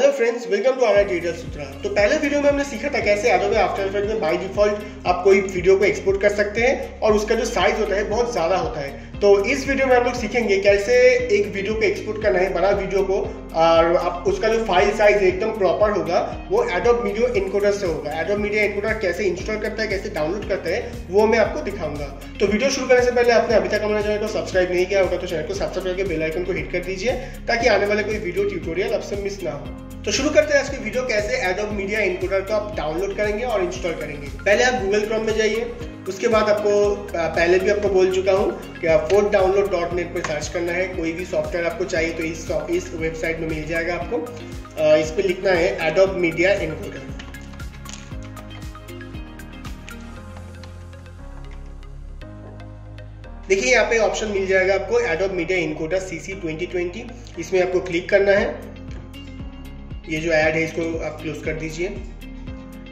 Hello friends, welcome to RR digital Sutra. तो पहले video में हमने सीखा था कैसे एडोबे आफ्टर इफेक्ट में बाय डिफॉल्ट आप कोई वीडियो को एक्सपोर्ट कर सकते हैं और उसका जो साइज होता है बहुत ज़्यादा होता है। तो इस वीडियो में हम लोग सीखेंगे कैसे एक वीडियो को एक्सपोर्ट करना है, बड़ा वीडियो को, और आप उसका जो फाइल साइज एकदम प्रॉपर होगा वो एडोब मीडिया एनकोडर से होगा। एडोब मीडिया एनकोडर कैसे इंस्टॉल करता है, कैसे डाउनलोड करता है, वो मैं आपको दिखाऊंगा। तो वीडियो शुरू करने से पहले आपने अभी तक हमारे चैनल को सब्सक्राइब नहीं किया होगा तो चैनल को सब्सक्राइब करके बेल आइकन को हिट कर दीजिए ताकि आने वाले कोई वीडियो ट्यूटोरियल आपसे मिस ना हो। तो शुरू करते हैं आज की वीडियो, कैसे एडोब मीडिया एनकोडर को आप डाउनलोड करेंगे और इंस्टॉल करेंगे। पहले आप गूगल क्रोम में जाइए। उसके बाद आपको, पहले भी आपको बोल चुका हूँ कि आप fortdownload.net पर सर्च करना है। कोई भी सॉफ्टवेयर आपको चाहिए तो इस वेबसाइट में मिल जाएगा आपको। इस पर लिखना है एडोब मीडिया एनकोडर। देखिए यहाँ पे ऑप्शन मिल जाएगा आपको एडोब मीडिया एनकोडर CC 2020। इसमें आपको क्लिक करना है। ये जो ऐड है इसको आप क्लोज कर दीजिए।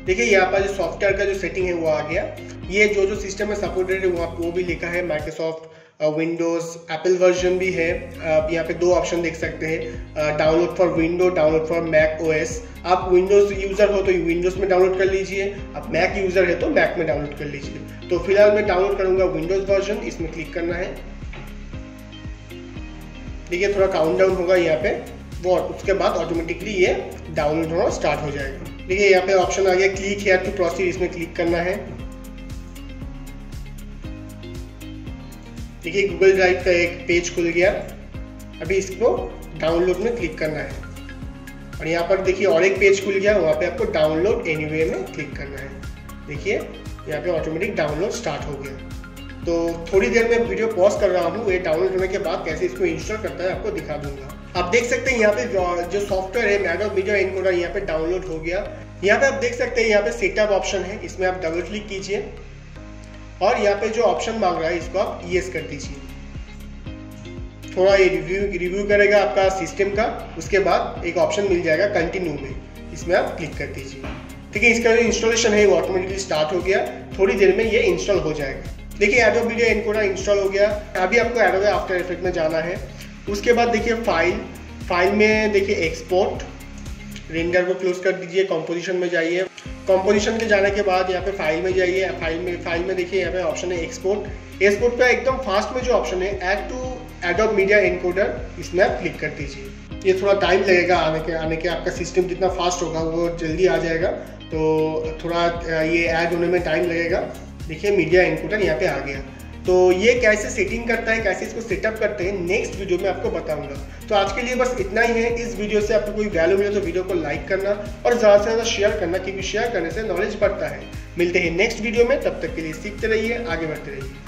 देखिए यहाँ पर जो सॉफ्टवेयर का जो सेटिंग है वो आ गया। ये जो जो सिस्टम में सपोर्टेड है वो भी लिखा है, माइक्रोसॉफ्ट विंडोज़, एप्पल वर्जन भी है। आप यहाँ पे दो ऑप्शन देख सकते हैं, download for window, download for mac OS। आप विंडोज़ यूज़र हो तो विंडोज़ में डाउनलोड कर लीजिए, आप मैक यूज़र है तो मैक में डाउनलोड कर लीजिए। तो फिलहाल मैं डाउनलोड करूँगा विंडोज़ वर्जन। इसमें क्लिक करना है। देखिए थोड़ा काउंट डाउन होगा यहाँ पे, वो उसके बाद ऑटोमेटिकली ये डाउनलोड होना स्टार्ट हो जाएगा। देखिए यहाँ पे ऑप्शन आ गया क्लिक हियर टू प्रोसीड। इसमें क्लिक करना है। देखिए गूगल ड्राइव का एक पेज खुल गया। अभी इसको डाउनलोड में क्लिक करना है और यहाँ पर देखिए और एक पेज खुल गया, वहाँ पे आपको डाउनलोड एनीवे में क्लिक करना है। देखिए यहाँ पे ऑटोमेटिक डाउनलोड स्टार्ट हो गया। तो थोड़ी देर में वीडियो पॉज कर रहा हूँ, ये डाउनलोड होने के बाद कैसे इसको इंस्टॉल करता है आपको दिखा दूंगा। आप देख सकते हैं यहाँ पे जो सॉफ्टवेयर है एडोब मीडिया एनकोडर यहाँ पे डाउनलोड हो गया। यहाँ पे आप देख सकते हैं यहाँ पे सेटअप ऑप्शन है, इसमें आप डबल क्लिक कीजिए और यहाँ पे जो ऑप्शन मांग रहा है इसको आप यस कर दीजिए। थोड़ा ये रिव्यू करेगा आपका सिस्टम का। उसके बाद एक ऑप्शन मिल जाएगा कंटिन्यू में, इसमें आप क्लिक कर दीजिए। ठीक है, इसका जो इंस्टॉलेशन है वो ऑटोमेटिकली स्टार्ट हो गया। थोड़ी देर में ये इंस्टॉल हो जाएगा। देखिए एडोब मीडिया एनकोडर इंस्टॉल हो गया। अभी आपको एडोब आफ्टर इफेक्ट में जाना है। उसके बाद देखिए फाइल में देखिए एक्सपोर्ट, रेंडर को क्लोज कर दीजिए। कंपोजिशन में जाइए। कंपोजिशन के जाने के बाद यहाँ पे फाइल में जाइए। फाइल में देखिए यहाँ पे ऑप्शन है एक्सपोर्ट। एक्सपोर्ट का एकदम फास्ट में जो ऑप्शन है add to Adobe media encoder, इसमें आप क्लिक कर दीजिए। ये थोड़ा टाइम लगेगा आने के आपका सिस्टम जितना फास्ट होगा वो जल्दी आ जाएगा। तो थोड़ा ये ऐड होने में टाइम लगेगा। देखिए मीडिया एनकोडर यहाँ पे आ गया। तो ये कैसे सेटिंग करता है, कैसे इसको सेटअप करते हैं, नेक्स्ट वीडियो में आपको बताऊंगा। तो आज के लिए बस इतना ही है। इस वीडियो से आपको कोई वैल्यू मिले तो वीडियो को लाइक करना और ज़्यादा से ज़्यादा शेयर करना, क्योंकि शेयर करने से नॉलेज बढ़ता है। मिलते हैं नेक्स्ट वीडियो में, तब तक के लिए सीखते रहिए, आगे बढ़ते रहिए।